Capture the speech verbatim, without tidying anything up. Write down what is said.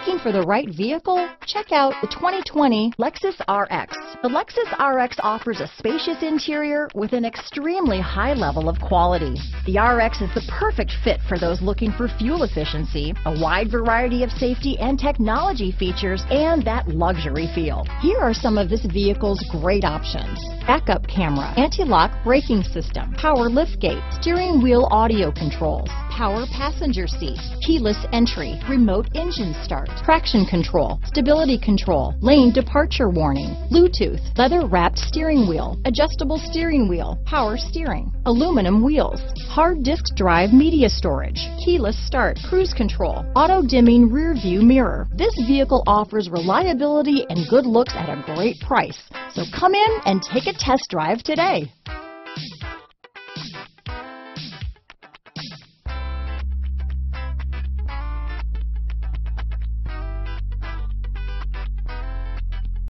Looking for the right vehicle? Check out the twenty twenty Lexus R X. The Lexus R X offers a spacious interior with an extremely high level of quality. The R X is the perfect fit for those looking for fuel efficiency, a wide variety of safety and technology features, and that luxury feel. Here are some of this vehicle's great options: backup camera, anti-lock braking system, power liftgate, steering wheel audio controls, power passenger seat, keyless entry, remote engine start, traction control, stability control, lane departure warning, Bluetooth, leather-wrapped steering wheel, adjustable steering wheel, power steering, aluminum wheels, hard disk drive media storage, keyless start, cruise control, auto-dimming rear view mirror. This vehicle offers reliability and good looks at a great price. So come in and take a test drive today.